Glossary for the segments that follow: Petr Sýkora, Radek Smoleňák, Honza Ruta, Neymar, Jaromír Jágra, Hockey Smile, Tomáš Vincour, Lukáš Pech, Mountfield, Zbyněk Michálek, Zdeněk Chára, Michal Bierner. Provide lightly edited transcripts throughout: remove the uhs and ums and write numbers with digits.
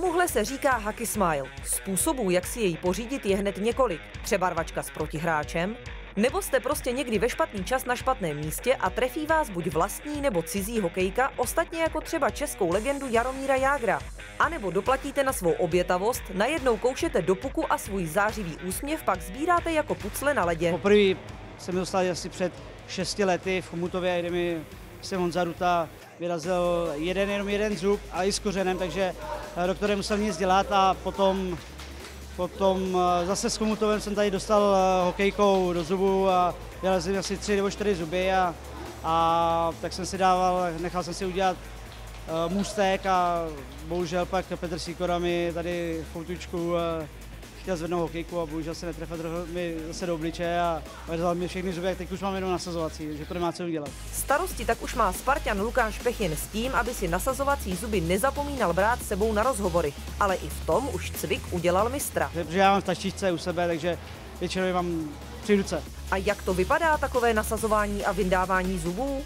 Tomuhle se říká Hockey Smile. Způsobů, jak si jej pořídit, je hned několik. Třeba rvačka s protihráčem, nebo jste prostě někdy ve špatný čas na špatném místě a trefí vás buď vlastní nebo cizí hokejka, ostatně jako třeba českou legendu Jaromíra Jágra. A nebo doplatíte na svou obětavost, najednou koušete do puku a svůj zářivý úsměv pak sbíráte jako pucle na ledě. Poprvé jsem dostal asi před 6 lety v Chomutově, kde mi se Honza Ruta vyrazil jenom jeden zub a i s kořenem, takže doktorem musel nic dělat a potom zase s Chomutovem jsem tady dostal hokejkou do zubu a vyrazil jsem asi 3 nebo 4 zuby a tak jsem si nechal jsem si udělat můstek a bohužel pak Petr Sýkora mi tady v foutučku chtěl zvednout hokejku a bohužel se netrefil mi zase do obličeje a vydal mi všechny zuby, tak teď už mám jenom nasazovací, že to nemá cenu dělat. Starosti tak už má Spartan Lukáš Pech jen s tím, aby si nasazovací zuby nezapomínal brát s sebou na rozhovory, ale i v tom už cvik udělal mistra. Protože já mám v taštičce u sebe, takže většinou mám při ruce. A jak to vypadá takové nasazování a vyndávání zubů?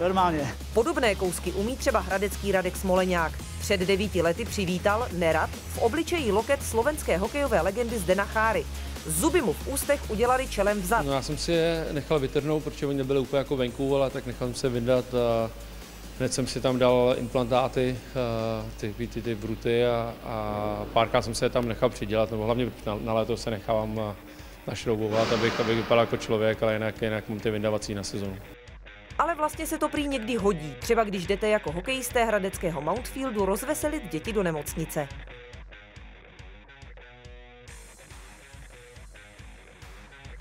Normálně. Podobné kousky umí třeba hradecký Radek Smoleňák. Před 9 lety přivítal nerad v obličeji loket slovenské hokejové legendy Zdena Cháry. Zuby mu v ústech udělali čelem vzad. No, já jsem si je nechal vytrhnout, protože oni nebyli úplně jako venku, ale tak nechal jsem se vyndat. Hned jsem si tam dal implantáty, ty bruty a párkrát jsem se je tam nechal přidělat, nebo hlavně na léto se nechávám našroubovat, abych vypadal jako člověk, ale jinak mám ty vyndavací na sezonu. Ale vlastně se to prý někdy hodí, třeba když jdete jako hokejisté hradeckého Mountfieldu rozveselit děti do nemocnice.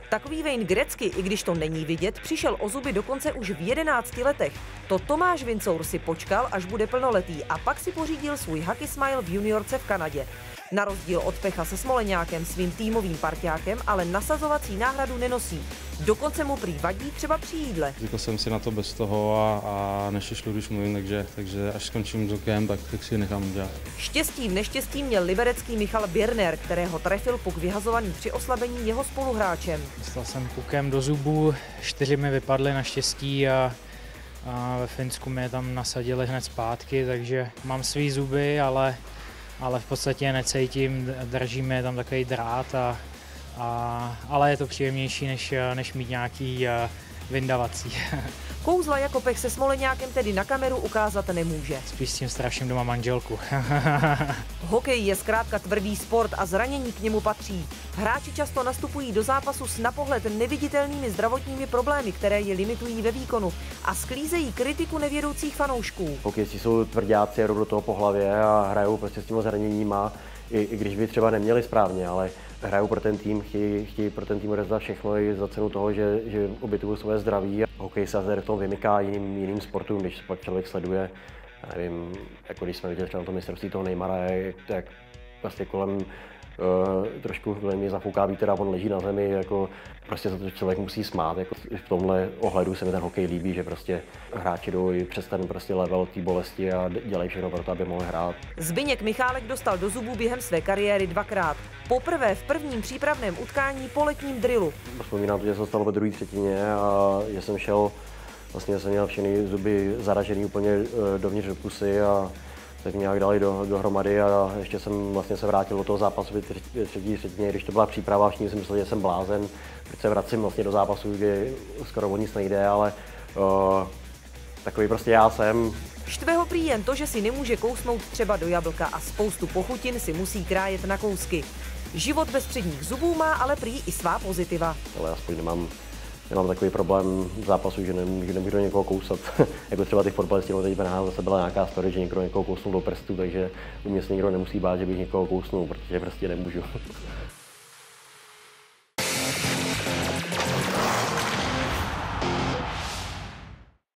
Takový vejn grecky, i když to není vidět, přišel o zuby dokonce už v 11 letech. To Tomáš Vincour si počkal, až bude plnoletý a pak si pořídil svůj Hockey Smile v juniorce v Kanadě. Na rozdíl od Pecha se Smoleňákem, svým týmovým parťákem, ale nasazovací náhradu nenosí. Dokonce mu prý vadí třeba při jídle. Řekl jsem si na to bez toho a nešešlu, když mluvím, takže až skončím s hokejem, tak si nechám udělat. Štěstím neštěstím měl liberecký Michal Bierner, kterého trefil puk vyhazovaný při oslabení jeho spoluhráčem. Dostal jsem pukem do zubu, 4 mi vypadly naštěstí a ve Finsku mě tam nasadili hned zpátky, takže mám svý zuby, ale v podstatě je necítím, držíme tam takový drát, ale je to příjemnější, než mít nějaký vyndavací. Kouzla jako Pech se Smoleňákem tedy na kameru ukázat nemůže. Spíš s tím straším doma manželku. Hokej je zkrátka tvrdý sport a zranění k němu patří. Hráči často nastupují do zápasu s na pohled neviditelnými zdravotními problémy, které je limitují ve výkonu a sklízejí kritiku nevědoucích fanoušků. Hokejisti jsou tvrdáci, jedou do toho po hlavě a hrajou prostě s těma zraněníma, i když by třeba neměli správně, ale hrajou pro ten tým, chtějí pro ten tým rozdat všechno i za cenu toho, že obětují své zdraví. Hokej se v tom vymyká jiným sportům, když pak člověk sleduje, nevím, jako když jsme viděli na tom mistrovství toho Neymara, jak vlastně kolem trošku mě zafouká vítr a on leží na zemi, jako prostě za to člověk musí smát. Jako v tomhle ohledu se mi ten hokej líbí, že prostě hráči jdou i přes ten prostě level té bolesti a dělají všechno pro to, aby mohli hrát. Zbyněk Michálek dostal do zubů během své kariéry 2krát. Poprvé v prvním přípravném utkání po letním drillu. Vzpomínám to, že se stalo ve druhé třetině a že jsem šel, vlastně jsem měl všechny zuby zaražený úplně dovnitř do pusy a tak nějak dali dohromady a ještě jsem vlastně se vrátil do toho zápasu ve třetí třetině, když to byla příprava, všichni si mysleli, že jsem blázen, protože se vracím vlastně do zápasu, kde skoro o nic nejde, ale takový prostě já jsem. Štve ho prý jen to, že si nemůže kousnout třeba do jablka a spoustu pochutin si musí krájet na kousky. Život bez předních zubů má ale prý i svá pozitiva. Ale aspoň nemám takový problém v zápasu, že nemůžu někoho kousat. Jako třeba ty fotbalisti, teď zase byla nějaká story, že někdo někoho kousnul do prstu, takže u mě se nikdo nemusí bát, že bych někoho kousnul, protože prostě nemůžu.